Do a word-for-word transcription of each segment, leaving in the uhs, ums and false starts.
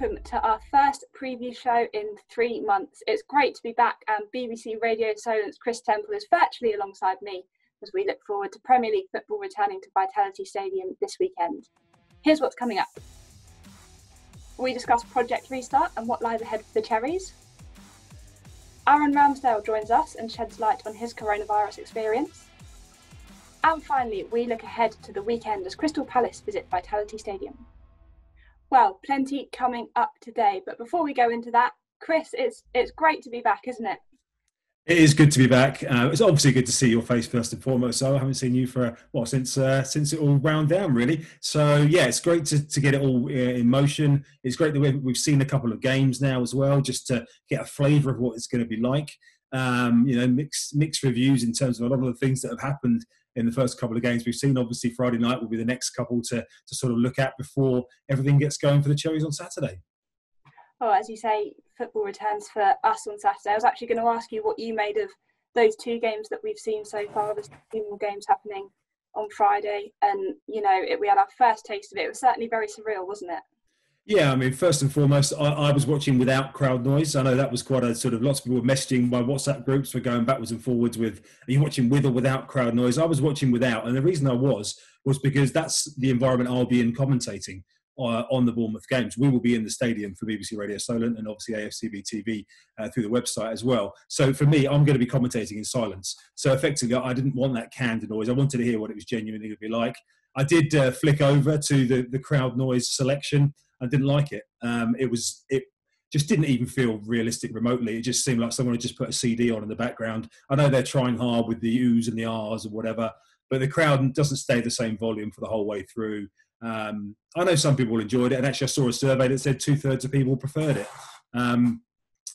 welcome to our first preview show in three months. It's great to be back, and B B C Radio Solent's Kris Temple is virtually alongside me as we look forward to Premier League football returning to Vitality Stadium this weekend. Here's what's coming up. We discuss Project Restart and what lies ahead for the Cherries. Aaron Ramsdale joins us and sheds light on his coronavirus experience. And finally, we look ahead to the weekend as Crystal Palace visit Vitality Stadium. Well, plenty coming up today, but before we go into that, Kris, it's it's great to be back, isn't it? It is good to be back. Uh, it's obviously good to see your face first and foremost. So I haven't seen you for well since uh, since it all wound down, really. So yeah, it's great to, to get it all uh, in motion. It's great that we've, we've seen a couple of games now as well, just to get a flavour of what it's going to be like. Um, you know, mixed mixed reviews in terms of a lot of the things that have happened in the first couple of games we've seen. Obviously, Friday night will be the next couple to to sort of look at before everything gets going for the Cherries on Saturday. Oh, as you say, football returns for us on Saturday. I was actually going to ask you what you made of those two games that we've seen so far, the seasonal games happening on Friday. And, you know, it, we had our first taste of it. It was certainly very surreal, wasn't it? Yeah, I mean, first and foremost, I, I was watching without crowd noise. I know that was quite a sort of, lots of people were messaging by WhatsApp groups, were going backwards and forwards with, are you watching with or without crowd noise? I was watching without. And the reason I was, was because that's the environment I'll be in commentating Uh, on the Bournemouth games. We will be in the stadium for B B C Radio Solent and obviously A F C B T V uh, through the website as well. So for me, I'm going to be commentating in silence. So effectively, I didn't want that canned noise. I wanted to hear what it was genuinely going to be like. I did uh, flick over to the, the crowd noise selection. I didn't like it. Um, it was it just didn't even feel realistic remotely. It just seemed like someone had just put a C D on in the background. I know they're trying hard with the oohs and the ahs or whatever, but the crowd doesn't stay the same volume for the whole way through. Um, I know some people enjoyed it, and actually I saw a survey that said two thirds of people preferred it. Um,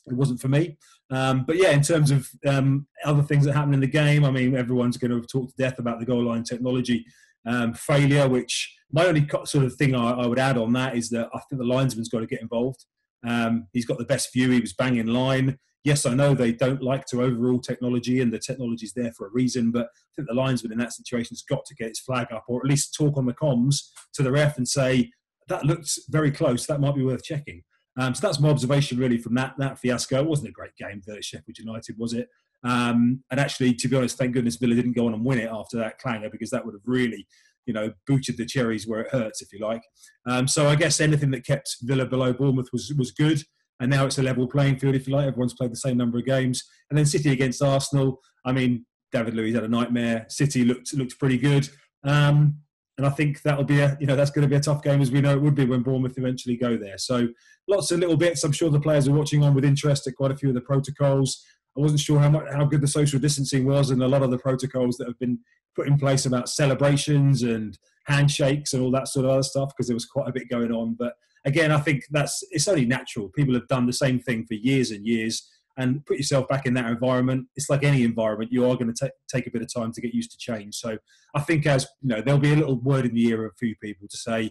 it wasn't for me. Um, but yeah, in terms of um, other things that happened in the game, I mean, everyone's going to talk to death about the goal line technology um, failure, which my only sort of thing I, I would add on that is that I think the linesman's got to get involved. Um, he's got the best view. He was banging line. Yes, I know they don't like to overrule technology, and the technology's there for a reason, but I think the linesman in that situation's got to get his flag up, or at least talk on the comms to the ref and say, that looks very close, that might be worth checking. Um, so that's my observation really from that, that fiasco. It wasn't a great game for Sheffield United, was it? Um, and actually, to be honest, thank goodness Villa didn't go on and win it after that clanger, because that would have really, you know, booted the Cherries where it hurts, if you like. Um, so I guess anything that kept Villa below Bournemouth was, was good. And now it's a level playing field, if you like. Everyone's played the same number of games. And then City against Arsenal. I mean, David Luiz had a nightmare. City looked looked pretty good. Um, and I think that'll be a, you know, that's going to be a tough game, as we know it would be when Bournemouth eventually go there. So lots of little bits. I'm sure the players are watching on with interest at quite a few of the protocols. I wasn't sure how much, how good the social distancing was, and a lot of the protocols that have been put in place about celebrations and handshakes and all that sort of other stuff, because there was quite a bit going on. But again, I think that's, it's only natural. People have done the same thing for years and years, and put yourself back in that environment. It's like any environment, you are going to t- take a bit of time to get used to change. So I think, as you know, there'll be a little word in the ear of a few people to say,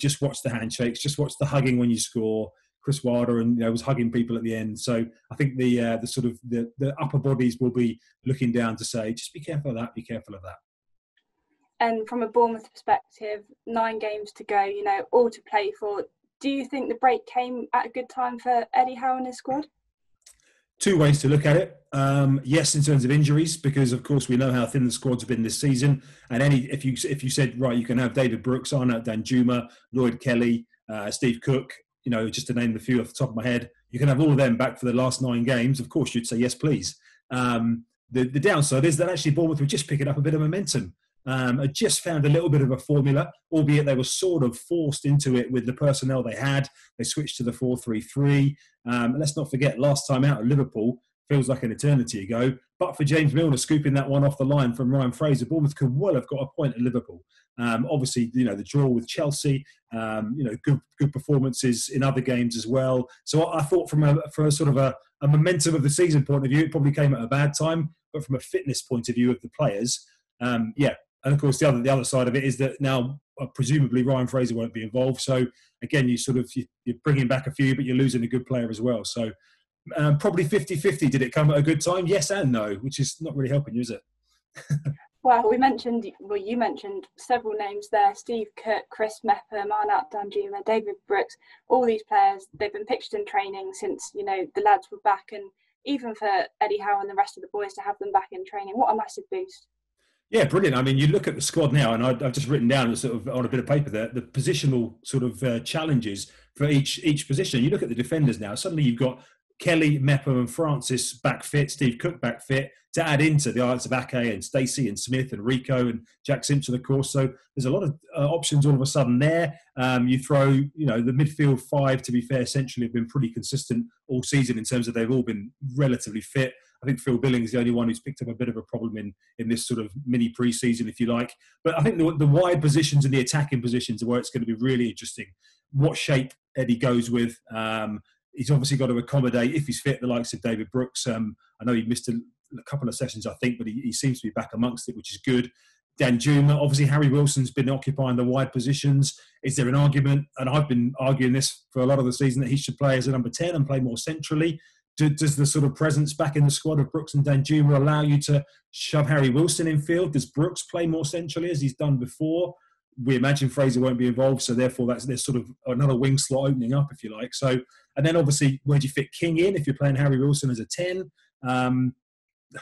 just watch the handshakes, just watch the hugging when you score. Chris Wilder and you know, was hugging people at the end. So I think the uh, the sort of the, the upper bodies will be looking down to say, just be careful of that, be careful of that. And from a Bournemouth perspective, nine games to go, you know, all to play for. Do you think the break came at a good time for Eddie Howe and his squad? Two ways to look at it. Um, yes, in terms of injuries, because of course we know how thin the squad's been this season. And any if you if you said, right, you can have David Brooks, Arno, Dan Juma, Lloyd Kelly, uh, Steve Cook, you know, just to name a few off the top of my head, you can have all of them back for the last nine games. Of course, you'd say yes, please. Um, the, the downside is that actually Bournemouth were just picking up a bit of momentum. Um, I just found a little bit of a formula, albeit they were sort of forced into it with the personnel they had. They switched to the four three three. Um, let's not forget, last time out at Liverpool, feels like an eternity ago, but for James Milner scooping that one off the line from Ryan Fraser, Bournemouth could well have got a point at Liverpool. Um, obviously, you know, the draw with Chelsea, um, you know, good good performances in other games as well. So I thought from a, from a sort of a, a momentum of the season point of view, it probably came at a bad time, but from a fitness point of view of the players, um, yeah. And of course, the other the other side of it is that now uh, presumably Ryan Fraser won't be involved. So again, you sort of you, you're bringing back a few, but you're losing a good player as well. So um, probably fifty-fifty. Did it come at a good time? Yes and no, which is not really helping you, is it? Well, we mentioned, well, you mentioned several names there, Steve Cook, Chris Meppham, Arnott, Dan Juma, David Brooks, all these players, they've been pitched in training since, you know, the lads were back, and even for Eddie Howe and the rest of the boys to have them back in training, what a massive boost. Yeah, brilliant. I mean, you look at the squad now, and I've just written down sort of on a bit of paper there, the positional sort of uh, challenges for each each position. You look at the defenders now, suddenly you've got Kelly, Meppham and Francis back fit, Steve Cook back fit, to add into the likes of Ake and Stacey and Smith and Rico and Jack Simpson, of course. So there's a lot of uh, options all of a sudden there. Um, you throw, you know, the midfield five, to be fair, essentially have been pretty consistent all season in terms of they've all been relatively fit. I think Phil Billing is the only one who's picked up a bit of a problem in, in this sort of mini pre-season, if you like. But I think the, the wide positions and the attacking positions are where it's going to be really interesting. What shape Eddie goes with. Um, he's obviously got to accommodate, if he's fit, the likes of David Brooks. Um, I know he missed a, a couple of sessions, I think, but he, he seems to be back amongst it, which is good. Dan Juma, obviously Harry Wilson's been occupying the wide positions. Is there an argument, and I've been arguing this for a lot of the season, that he should play as a number ten and play more centrally? Does the sort of presence back in the squad of Brooks and Dan Juma allow you to shove Harry Wilson in field? Does Brooks play more centrally as he's done before? We imagine Fraser won't be involved, so therefore that's there's sort of another wing slot opening up, if you like. So, and then obviously, where do you fit King in if you're playing Harry Wilson as a ten? Um,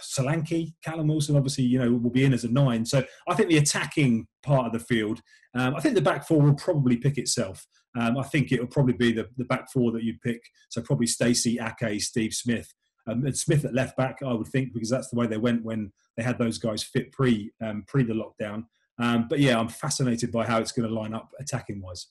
Solanke, Callum Wilson, obviously, you know, will be in as a nine. So I think the attacking part of the field, um, I think the back four will probably pick itself. Um, I think it will probably be the, the back four that you'd pick. So probably Stacey, Ake, Steve Smith. Um, and Smith at left back, I would think, because that's the way they went when they had those guys fit pre, um, pre the lockdown. Um, but yeah, I'm fascinated by how it's going to line up attacking-wise.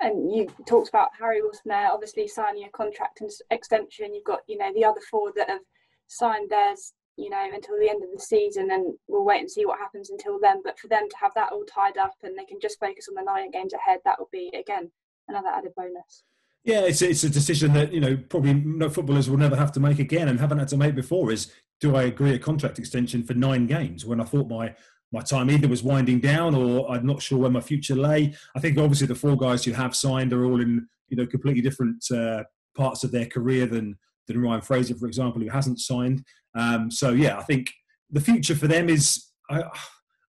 And you talked about Harry Wilson there, obviously signing a contract and extension. You've got, you know, the other four that have signed theirs, you know, until the end of the season, and we'll wait and see what happens until then. But for them to have that all tied up and they can just focus on the nine games ahead, that will be, again, another added bonus. Yeah, it's, it's a decision that, you know, probably no footballers will never have to make again and haven't had to make before is, do I agree a contract extension for nine games when I thought my... My time either was winding down or I'm not sure where my future lay. I think obviously the four guys who have signed are all in, you know, completely different uh, parts of their career than, than Ryan Fraser, for example, who hasn't signed. Um, so, yeah, I think the future for them is... I,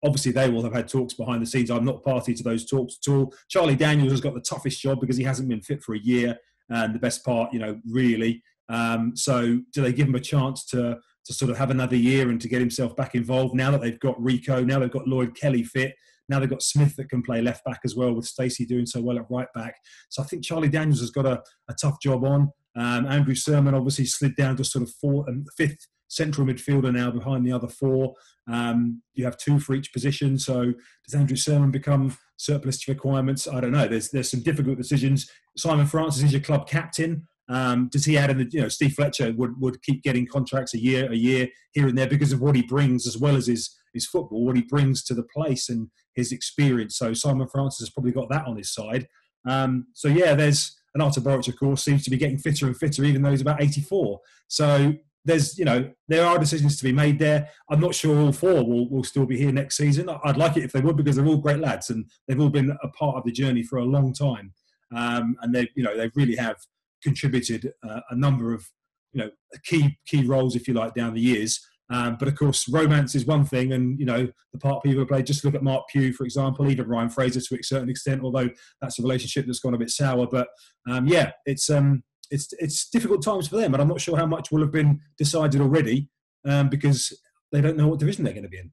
obviously, they will have had talks behind the scenes. I'm not party to those talks at all. Charlie Daniels has got the toughest job because he hasn't been fit for a year and the best part, you know, really. Um, so do they give him a chance to... to sort of have another year and to get himself back involved now that they've got Rico, now they've got Lloyd Kelly fit, now they've got Smith that can play left back as well with Stacey doing so well at right back. So I think Charlie Daniels has got a, a tough job on. Um, Andrew Sermon obviously slid down to sort of fourth and fifth central midfielder now behind the other four. Um, you have two for each position. So does Andrew Sermon become surplus to requirements? I don't know. There's, there's some difficult decisions. Simon Francis is your club captain. Um, does he add in the, you know, Steve Fletcher would, would keep getting contracts a year, a year here and there because of what he brings as well as his, his football, what he brings to the place and his experience. So Simon Francis has probably got that on his side. Um, so yeah, there's an Artur Boric, of course, seems to be getting fitter and fitter, even though he's about eighty-four. So there's, you know, there are decisions to be made there. I'm not sure all four will, will still be here next season. I'd like it if they would, because they're all great lads and they've all been a part of the journey for a long time. Um, and they, you know, they really have contributed uh, a number of, you know, key key roles, if you like, down the years. Um, but of course, romance is one thing, and you know the part people play. Just look at Mark Pugh, for example, even Ryan Fraser to a certain extent. Although that's a relationship that's gone a bit sour. But um, yeah, it's um, it's it's difficult times for them, and I'm not sure how much will have been decided already um, because they don't know what division they're going to be in.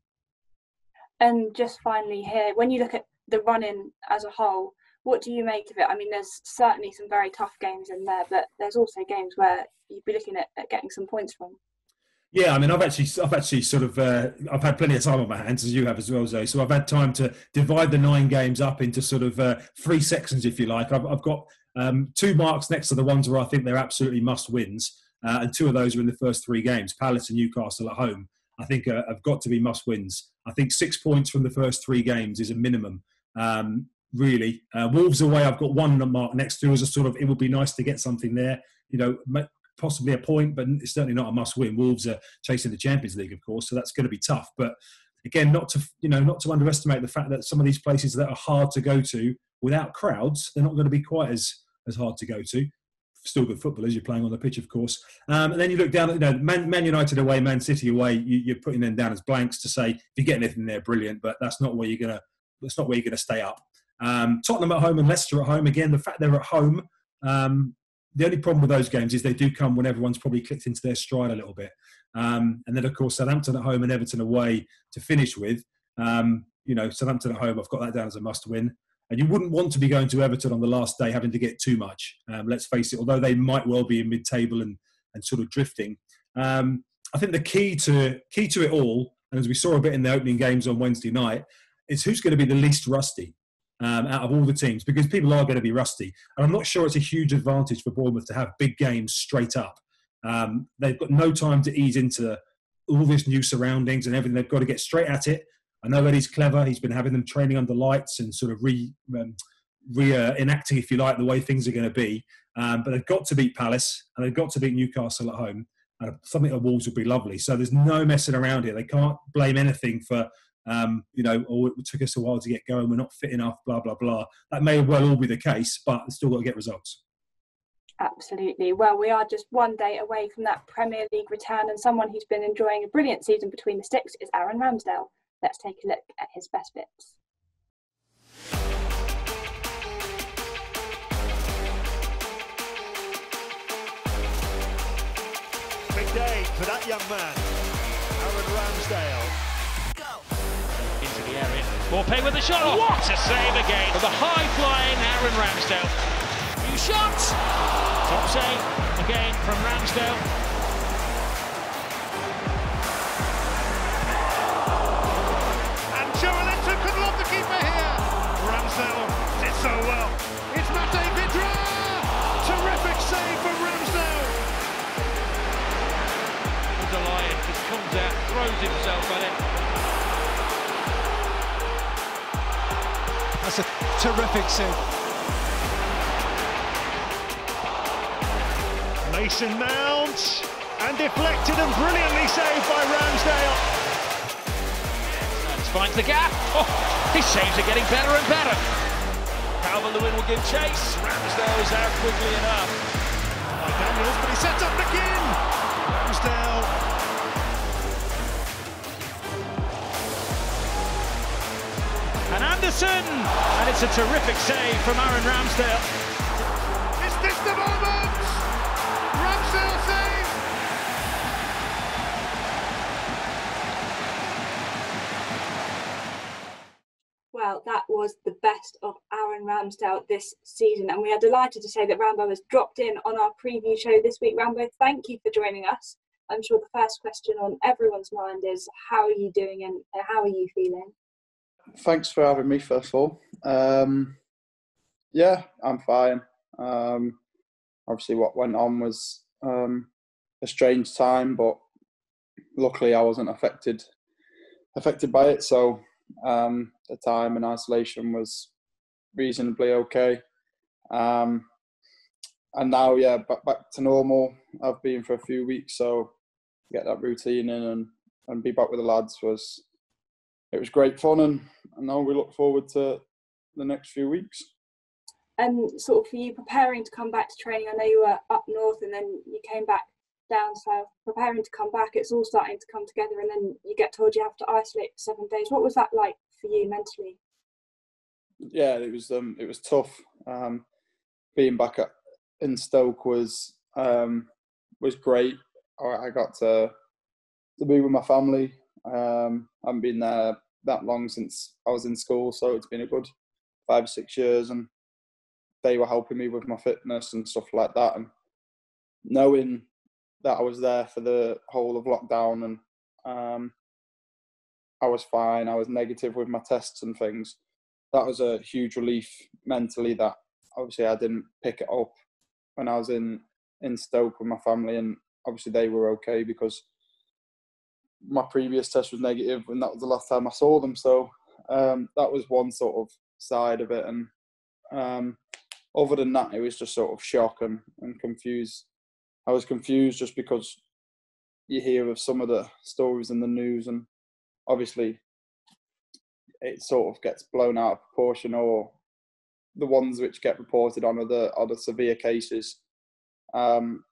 And just finally here, when you look at the run-in as a whole, what do you make of it? I mean, there's certainly some very tough games in there, but there's also games where you'd be looking at, at getting some points from. Yeah, I mean, I've actually, I've actually sort of, uh, I've had plenty of time on my hands, as you have as well, Zoe. So I've had time to divide the nine games up into sort of uh, three sections, if you like. I've, I've got um, two marks next to the ones where I think they're absolutely must-wins, uh, and two of those are in the first three games, Palace and Newcastle at home. I think uh, have got to be must-wins. I think six points from the first three games is a minimum. Um, Really, uh, Wolves away, I've got one mark next to as a sort of, it would be nice to get something there, you know, possibly a point, but it's certainly not a must win. Wolves are chasing the Champions League, of course, so that's going to be tough. But again, not to, you know, not to underestimate the fact that some of these places that are hard to go to without crowds, they're not going to be quite as, as hard to go to. still good footballers. You're playing on the pitch, of course. Um, and then you look down at, you know, Man, Man United away, Man City away. You, you're putting them down as blanks to say, if you get anything there, brilliant. But that's not where you're gonna. That's not where you're gonna stay up. Um, Tottenham at home and Leicester at home. Again, the fact they're at home. Um, the only problem with those games is they do come when everyone's probably clicked into their stride a little bit. Um, and then, of course, Southampton at home and Everton away to finish with. Um, you know, Southampton at home, I've got that down as a must-win. And you wouldn't want to be going to Everton on the last day having to get too much. Um, let's face it, although they might well be in mid-table and, and sort of drifting. Um, I think the key to key to it all, and as we saw a bit in the opening games on Wednesday night, is who's going to be the least rusty um, out of all the teams, because people are going to be rusty. And I'm not sure it's a huge advantage for Bournemouth to have big games straight up. Um, they've got no time to ease into all this new surroundings and everything. They've got to get straight at it. I know Eddie's clever. He's been having them training under lights and sort of re, um, re uh, enacting, if you like, the way things are going to be. Um, but they've got to beat Palace and they've got to beat Newcastle at home. And something at Wolves would be lovely. So there's no messing around here. They can't blame anything for, um, you know, oh, it took us a while to get going. We're not fit enough, blah, blah, blah. That may well all be the case, but they've still got to get results. Absolutely. Well, we are just one day away from that Premier League return, and someone who's been enjoying a brilliant season between the sticks is Aaron Ramsdale. Let's take a look at his best bits. Big day for that young man, Aaron Ramsdale. Go. Into the area. Morpay with the shot. Oh, what a save again for the high-flying Aaron Ramsdale. New shot. Top save again from Ramsdale. Did so well. It's Mate Vidra. Terrific save from Ramsdale. He's a lion. Just comes out, throws himself at it. That's a terrific save. Mason Mount and deflected and brilliantly saved by Ramsdale. Finds the gap. Oh, his saves are getting better and better. Calvert-Lewin will give chase. Ramsdale is out quickly enough. By Daniels, but he sets up again. Ramsdale. And Anderson. And it's a terrific save from Aaron Ramsdale. Is this the moment? Ramsdale save. Well, that was the best of Aaron Ramsdale this season, and we are delighted to say that Rambo has dropped in on our preview show this week. Rambo, thank you for joining us. I'm sure the first question on everyone's mind is, how are you doing and how are you feeling? Thanks for having me, first of all. Um, yeah, I'm fine. Um, obviously, what went on was um, a strange time, but luckily I wasn't affected affected by it, so... Um, the time in isolation was reasonably okay, um, and now yeah back, back to normal. I've been for a few weeks, so get that routine in and, and be back with the lads was it was great fun, and, and now we look forward to the next few weeks. And sort of for you preparing to come back to training, I know you were up north and then you came back down south, preparing to come back, it's all starting to come together, and then you get told you have to isolate for seven days. What was that like for you mentally? Yeah, it was um, it was tough. Um, being back at, in Stoke was um, was great. I got to to be with my family. Um, I haven't been there that long since I was in school, so it's been a good five or six years, and they were helping me with my fitness and stuff like that, and knowing that I was there for the whole of lockdown, and um, I was fine. I was negative with my tests and things. That was a huge relief mentally, that obviously I didn't pick it up when I was in, in Stoke with my family, and obviously they were okay because my previous test was negative and that was the last time I saw them. So um, that was one sort of side of it. And um, other than that, it was just sort of shock and, and confused. I was confused just because you hear of some of the stories in the news, and obviously it sort of gets blown out of proportion, or the ones which get reported on are the, are the severe cases. Um,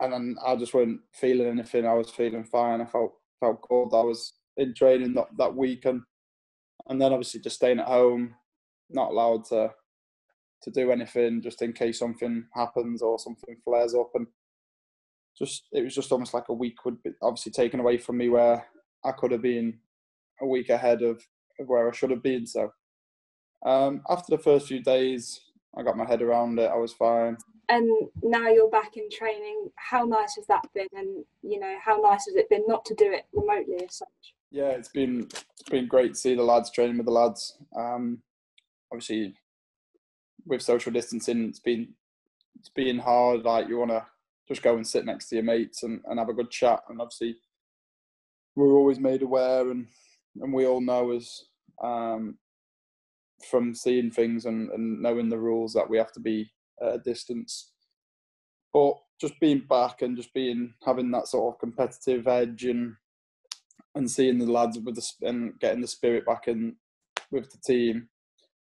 and then I just wasn't feeling anything. I was feeling fine. I felt felt good. I was in training that, that week, and and then obviously just staying at home, not allowed to to do anything, just in case something happens or something flares up. And just it was just almost like a week would be obviously taken away from me where I could have been a week ahead of, of where I should have been. So um, after the first few days, I got my head around it. I was fine. And now you're back in training. How nice has that been? And, you know, how nice has it been not to do it remotely as such? Yeah, it's been it's been great to see the lads, training with the lads. Um, obviously, with social distancing, it's been it's been hard. Like, you want to just go and sit next to your mates and, and have a good chat. And obviously, we're always made aware, and, and we all know as um, from seeing things and, and knowing the rules that we have to be at a distance. But just being back and just being having that sort of competitive edge and and seeing the lads with the and getting the spirit back in with the team,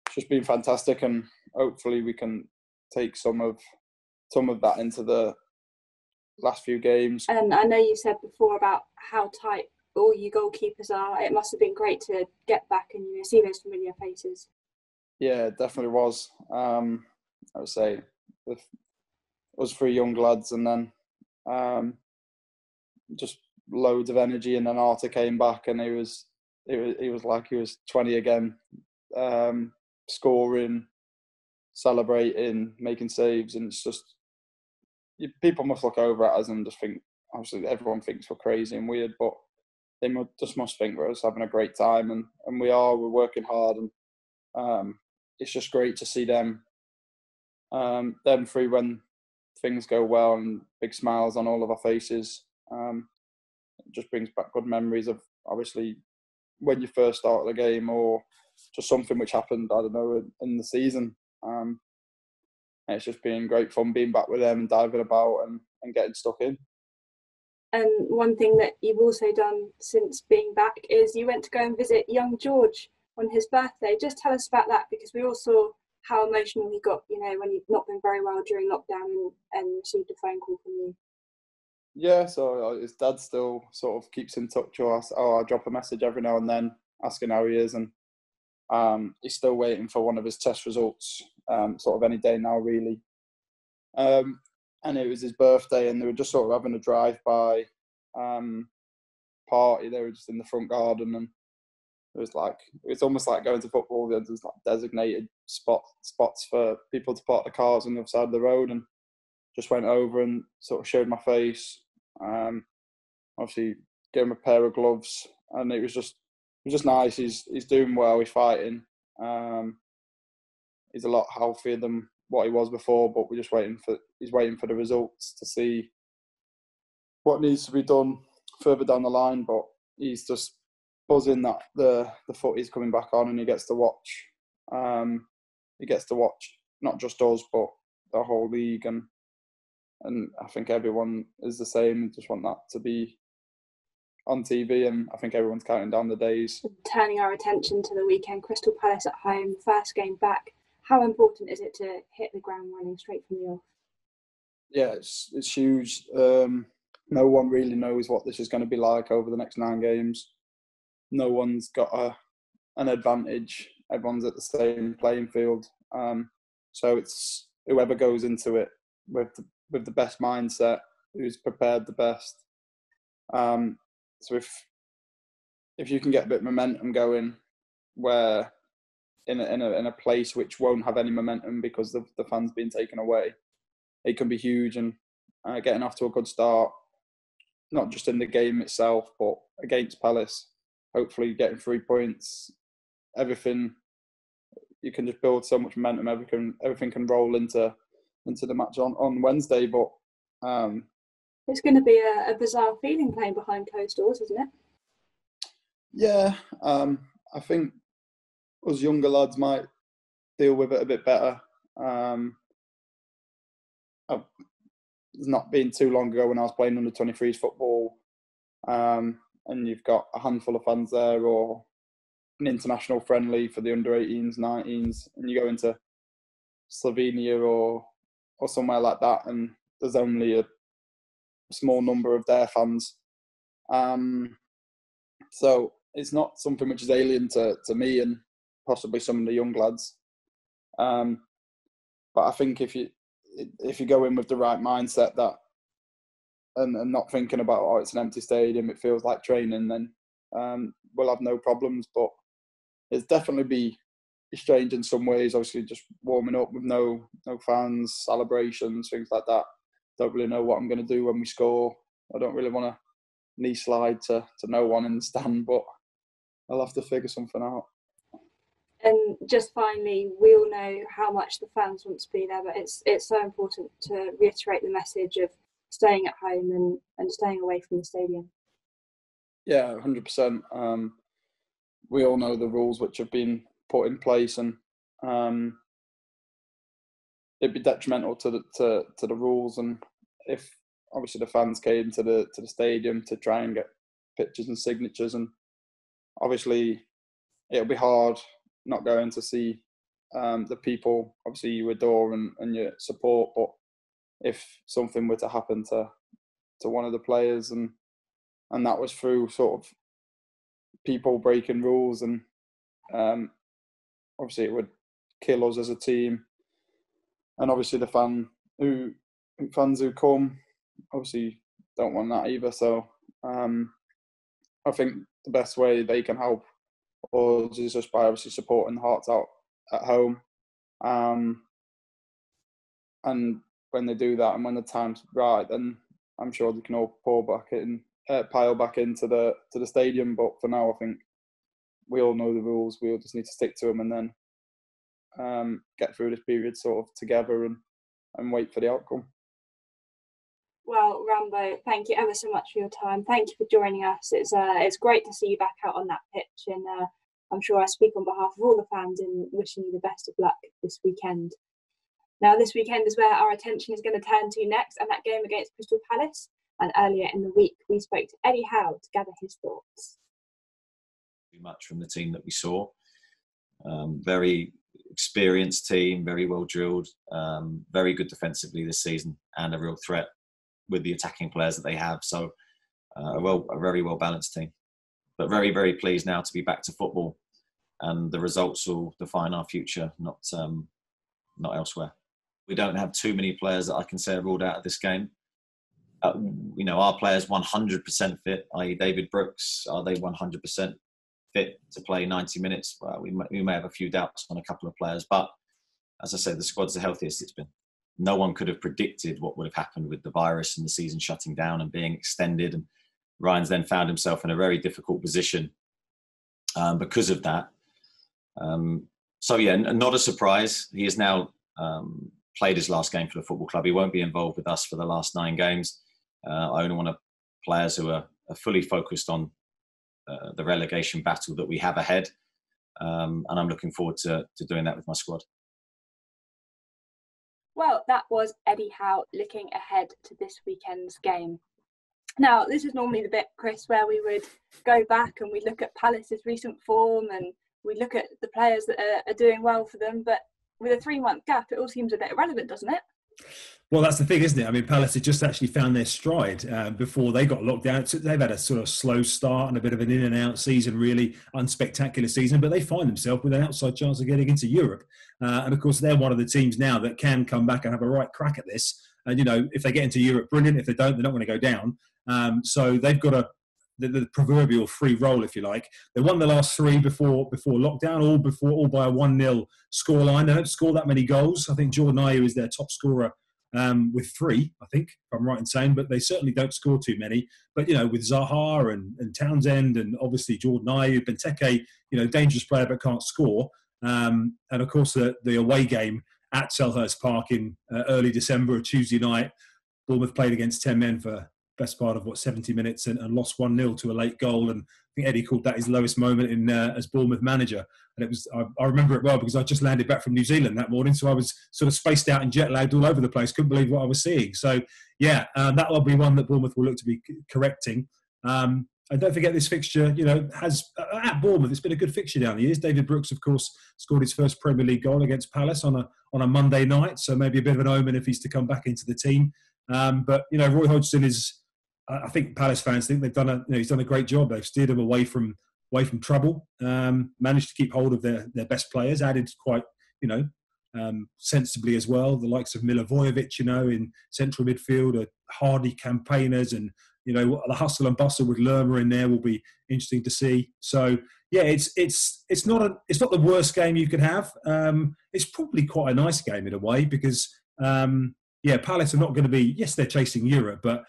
it's just been fantastic. And hopefully we can take some of some of that into the last few games. And I know you said before about how tight all you goalkeepers are. It must have been great to get back and, you know, see those familiar faces. Yeah, it definitely was. Um, I would say with us three young lads, and then um, just loads of energy. And then Arta came back, and he was he was, he was like he was twenty again, um, scoring, celebrating, making saves, and it's just you, people must look over at us and just think. Obviously, everyone thinks we're crazy and weird, but they must, just must think we're just having a great time, and, and we are. We're working hard, and um, it's just great to see them. Um, them three when things go well and big smiles on all of our faces. Um, it just brings back good memories of obviously when you first start the game or just something which happened, I don't know, in the season. Um, and it's just been great fun being back with them and diving about and, and getting stuck in. And one thing that you've also done since being back is you went to go and visit young George on his birthday. Just tell us about that, because we all saw how emotional he got, you know, when you've not been very well during lockdown and, and received a phone call from you. Yeah, so his dad still sort of keeps in touch with us. Oh, I drop a message every now and then asking how he is, and um, he's still waiting for one of his test results, um, sort of any day now, really. Um, and it was his birthday, and they were just sort of having a drive-by um, party. They were just in the front garden, and it was like, it's almost like going to football. There's like designated spot, spots for people to park the cars on the other side of the road, and just went over and sort of showed my face. Um, obviously, gave him a pair of gloves, and it was just it was just nice. He's he's doing well. He's fighting. Um, he's a lot healthier than what he was before, but we're just waiting for he's waiting for the results to see what needs to be done further down the line. But he's just buzzing that the the footy's coming back on, and he gets to watch. Um, he gets to watch not just us, but the whole league, and and I think everyone is the same. Just want that to be on T V, and I think everyone's counting down the days. Turning our attention to the weekend, Crystal Palace at home, first game back. How important is it to hit the ground running straight from the off? Yeah, it's it's huge. Um, no one really knows what this is going to be like over the next nine games. No one's got a, an advantage. Everyone's at the same playing field. Um, so it's whoever goes into it with the, with the best mindset, who's prepared the best. Um, so if if you can get a bit of momentum going, where in a, in a in a place which won't have any momentum because the the fans being taken away, it can be huge. And uh, getting off to a good start, not just in the game itself, but against Palace. Hopefully getting three points, everything, you can just build so much momentum, everything, everything can roll into into the match on, on Wednesday. But um, it's going to be a, a bizarre feeling playing behind closed doors, isn't it? Yeah, um, I think us younger lads might deal with it a bit better. Um, I've, it's not been too long ago when I was playing under twenty-threes football, um, and you've got a handful of fans there, or an international friendly for the under eighteens, nineteens, and you go into Slovenia or or somewhere like that, and there's only a small number of their fans. Um, so it's not something which is alien to, to me and possibly some of the young lads. Um, but I think if you if you go in with the right mindset that and, and not thinking about, oh, it's an empty stadium, it feels like training, then um, we'll have no problems. But it's definitely be strange in some ways, obviously just warming up with no no fans, celebrations, things like that. Don't really know what I'm going to do when we score. I don't really want to knee slide to, to no one in the stand, but I'll have to figure something out. And just finally, we all know how much the fans want to be there, but it's it's so important to reiterate the message of staying at home and, and staying away from the stadium. Yeah, one hundred percent. Um, we all know the rules which have been put in place, and um, it'd be detrimental to the to, to the rules. And if obviously the fans came to the to the stadium to try and get pictures and signatures, and obviously it'll be hard not going to see um, the people obviously you adore and, and you support. But if something were to happen to to one of the players, and and that was through sort of people breaking rules, and um, obviously it would kill us as a team. And obviously the fan who fans who come obviously don't want that either. So um, I think the best way they can help us is just by obviously supporting the Hearts Out at home. Um, and when they do that, and when the time's right, then I'm sure they can all pour back in, uh, pile back into the to the stadium. But for now, I think we all know the rules. We all just need to stick to them, and then um, get through this period sort of together, and, and wait for the outcome. Well, Rambo, thank you ever so much for your time. Thank you for joining us. It's uh, it's great to see you back out on that pitch, and uh, I'm sure I speak on behalf of all the fans in wishing you the best of luck this weekend. Now, this weekend is where our attention is going to turn to next, and that game against Crystal Palace. And earlier in the week, we spoke to Eddie Howe to gather his thoughts. Much from the team that we saw. Um, very experienced team, very well drilled, um, very good defensively this season, and a real threat with the attacking players that they have. So uh, a, well, a very well-balanced team. But very, very pleased now to be back to football, and the results will define our future, not um, not elsewhere. We don't have too many players that I can say are ruled out of this game. Uh, you know, are players one hundred percent fit, that is. David Brooks, are they one hundred percent fit to play ninety minutes? Well, we, may, we may have a few doubts on a couple of players, but as I said, the squad's the healthiest it's been. No one could have predicted what would have happened with the virus and the season shutting down and being extended. And Ryan's then found himself in a very difficult position um, because of that. Um, so, yeah, n- not a surprise. He is now... Um, played his last game for the football club. He won't be involved with us for the last nine games. Uh, I only want players who are, are fully focused on uh, the relegation battle that we have ahead. Um, and I'm looking forward to, to doing that with my squad. Well, that was Eddie Howe looking ahead to this weekend's game. Now, this is normally the bit, Chris, where we would go back and we look at Palace's recent form and we look at the players that are, are doing well for them. But with a three-month gap, it all seems a bit irrelevant, doesn't it? Well, that's the thing, isn't it? I mean, Palace had just actually found their stride uh, before they got locked down. So they've had a sort of slow start and a bit of an in-and-out season, really unspectacular season, but they find themselves with an outside chance of getting into Europe. Uh, and, of course, they're one of the teams now that can come back and have a right crack at this. And, you know, if they get into Europe, brilliant. If they don't, they're not going to go down. Um, so they've got a The, the proverbial free roll, if you like. They won the last three before before lockdown, all before all by a one nil scoreline. They don't score that many goals. I think Jordan Ayew is their top scorer um, with three, I think, if I'm right in saying, but they certainly don't score too many. But, you know, with Zaha and, and Townsend and obviously Jordan Ayew, Benteke, you know, dangerous player but can't score. Um, and, of course, the, the away game at Selhurst Park in uh, early December, a Tuesday night, Bournemouth played against ten men for best part of what seventy minutes and, and lost one nil to a late goal, and I think Eddie called that his lowest moment in uh, as Bournemouth manager. And it was I, I remember it well because I just landed back from New Zealand that morning, so I was sort of spaced out and jet lagged all over the place. Couldn't believe what I was seeing. So yeah, um, that will be one that Bournemouth will look to be correcting. Um, And don't forget this fixture, you know, has at Bournemouth, it's been a good fixture down the years. David Brooks, of course, scored his first Premier League goal against Palace on a on a Monday night, so maybe a bit of an omen if he's to come back into the team. Um, but you know, Roy Hodgson is, I think Palace fans think they've done a, you know, he's done a great job. They've steered him away from away from trouble, um, managed to keep hold of their their best players, added quite, you know, um, sensibly as well. The likes of Milivojevic, you know, in central midfield, are hardy campaigners, and you know, the hustle and bustle with Lerma in there will be interesting to see. So yeah, it's it's it's not a it's not the worst game you could have. Um, it's probably quite a nice game in a way, because um, yeah, Palace are not going to be, yes, they're chasing Europe, but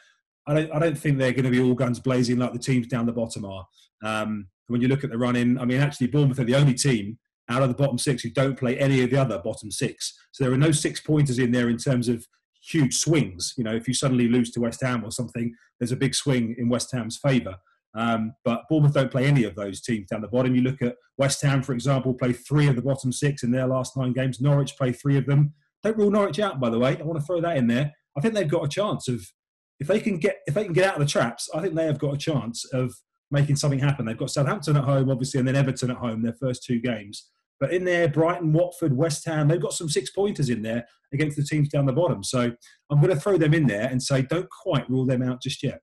I don't I don't think they're going to be all guns blazing like the teams down the bottom are. Um, when you look at the run-in, I mean, actually Bournemouth are the only team out of the bottom six who don't play any of the other bottom six. So there are no six pointers in there in terms of huge swings. You know, if you suddenly lose to West Ham or something, there's a big swing in West Ham's favour. Um, but Bournemouth don't play any of those teams down the bottom. You look at West Ham, for example, play three of the bottom six in their last nine games. Norwich play three of them. Don't rule Norwich out, by the way. I want to throw that in there. I think they've got a chance of, if they can get if they can get out of the traps, I think they have got a chance of making something happen. They've got Southampton at home, obviously, and then Everton at home, their first two games. But in there, Brighton, Watford, West Ham, they've got some six-pointers in there against the teams down the bottom. So I'm going to throw them in there and say don't quite rule them out just yet.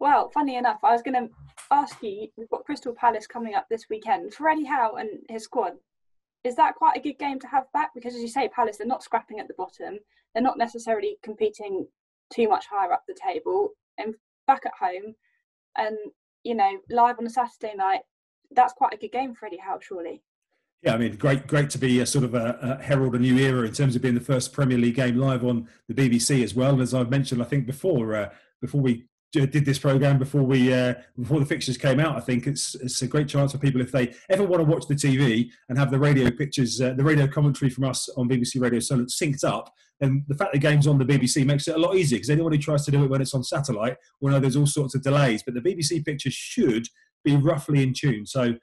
Well, funny enough, I was going to ask you, we've got Crystal Palace coming up this weekend. For Eddie Howe and his squad, is that quite a good game to have back? Because as you say, Palace, they're not scrapping at the bottom. They're not necessarily competing too much higher up the table, and back at home and, you know, live on a Saturday night, that's quite a good game for Eddie Howe, surely. Yeah, I mean, great great to be a sort of a, a herald a new era in terms of being the first Premier League game live on the B B C as well. And as I've mentioned, I think before uh, before we did this programme, before we uh, before the fixtures came out, I think it's it's a great chance for people, if they ever want to watch the T V and have the radio pictures, uh, the radio commentary from us on B B C Radio Solent synced up, then the fact the game's on the B B C makes it a lot easier, because anyone who tries to do it when it's on satellite will know there's all sorts of delays. But the B B C pictures should be roughly in tune. So,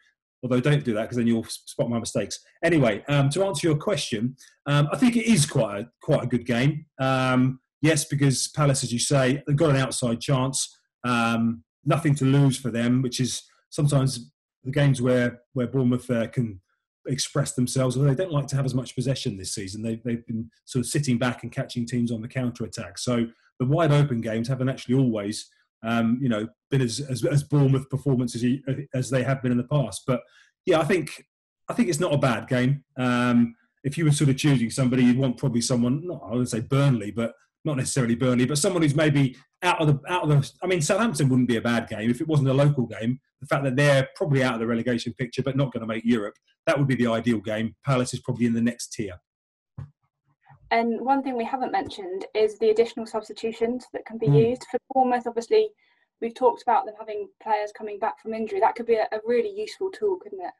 although don't do that, because then you'll spot my mistakes. Anyway, um, to answer your question, um, I think it is quite a, quite a good game. Um, yes, because Palace, as you say, they've got an outside chance. Um, nothing to lose for them, which is sometimes the games where, where Bournemouth uh, can express themselves. Although they don't like to have as much possession this season. They, they've been sort of sitting back and catching teams on the counter-attack. So the wide-open games haven't actually always... Um, you know, been as, as, as Bournemouth performances as, as they have been in the past. But yeah, I think I think it's not a bad game. Um, if you were sort of choosing somebody, you'd want probably someone, not, I would say Burnley, but not necessarily Burnley, but someone who's maybe out of the out of the. I mean, Southampton wouldn't be a bad game if it wasn't a local game. The fact that they're probably out of the relegation picture, but not going to make Europe, that would be the ideal game. Palace is probably in the next tier. And one thing we haven't mentioned is the additional substitutions that can be mm. used. For Bournemouth, obviously, we've talked about them having players coming back from injury. That could be a, a really useful tool, couldn't it?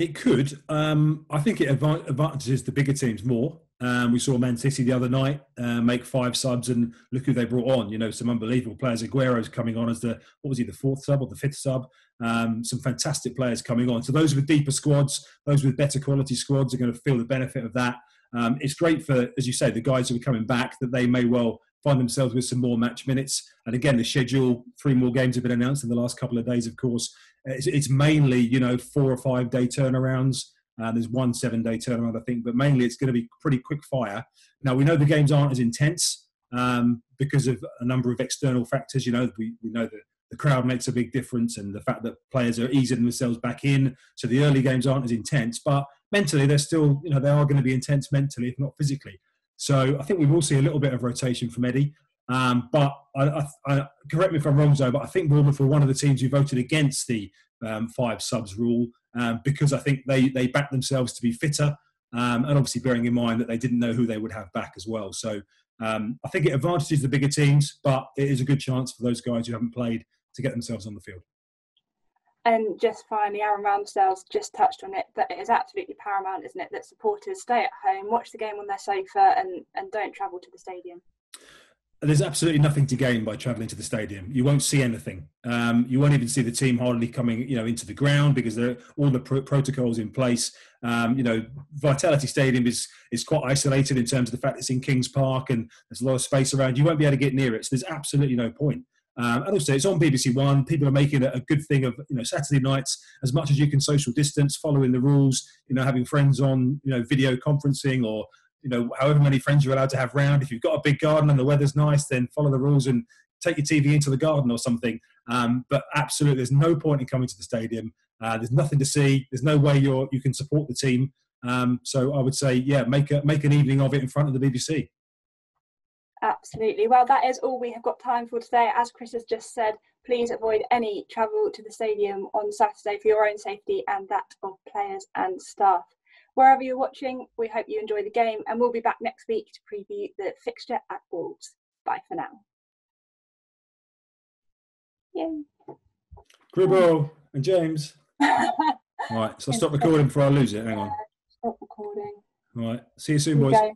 It could. Um, I think it advantages the bigger teams more. Um, we saw Man City the other night uh, make five subs, and look who they brought on. You know, some unbelievable players. Aguero's coming on as the, what was he, the fourth sub or the fifth sub? Um, some fantastic players coming on. So those with deeper squads, those with better quality squads are going to feel the benefit of that. Um, it's great for, as you say, the guys who are coming back, that they may well find themselves with some more match minutes. And again, the schedule, three more games have been announced in the last couple of days, of course. It's, it's mainly, you know, four or five day turnarounds. Uh, there's one seven day turnaround, I think, but mainly it's going to be pretty quick fire. Now, we know the games aren't as intense um, because of a number of external factors. You know, we, we know that the crowd makes a big difference, and the fact that players are easing themselves back in. So the early games aren't as intense, but mentally, they're still, you know, they are going to be intense mentally, if not physically. So I think we will see a little bit of rotation from Eddie. Um, but I, I, I, correct me if I'm wrong, Zoe, but I think Bournemouth were one of the teams who voted against the um, five subs rule um, because I think they, they backed themselves to be fitter. Um, and obviously bearing in mind that they didn't know who they would have back as well. So um, I think it advantages the bigger teams, but it is a good chance for those guys who haven't played to get themselves on the field. And just finally, Aaron Ramsdale's just touched on it, that it is absolutely paramount, isn't it, that supporters stay at home, watch the game on their sofa and, and don't travel to the stadium. There's absolutely nothing to gain by travelling to the stadium. You won't see anything. Um, you won't even see the team hardly coming, you know, into the ground because there are all the pro- protocols in place. Um, you know, Vitality Stadium is, is quite isolated in terms of the fact it's in King's Park and there's a lot of space around. You won't be able to get near it, so there's absolutely no point. Um, and also, it's on B B C One. People are making a, a good thing of, you know, Saturday nights, as much as you can social distance, following the rules, you know, having friends on, you know, video conferencing, or, you know, however many friends you're allowed to have round. If you've got a big garden and the weather's nice, then follow the rules and take your T V into the garden or something. Um, but absolutely, there's no point in coming to the stadium. Uh, there's nothing to see. There's no way you're, you can support the team. Um, so I would say, yeah, make a, make an evening of it in front of the B B C. Absolutely. Well, that is all we have got time for today. As Chris has just said, please avoid any travel to the stadium on Saturday for your own safety and that of players and staff. Wherever you're watching, we hope you enjoy the game, and we'll be back next week to preview the fixture at Wolves. Bye for now. Yay. Gribble and James. All right, so I'll stop recording before I lose it. Hang on. Stop recording. All right, see you soon, boys.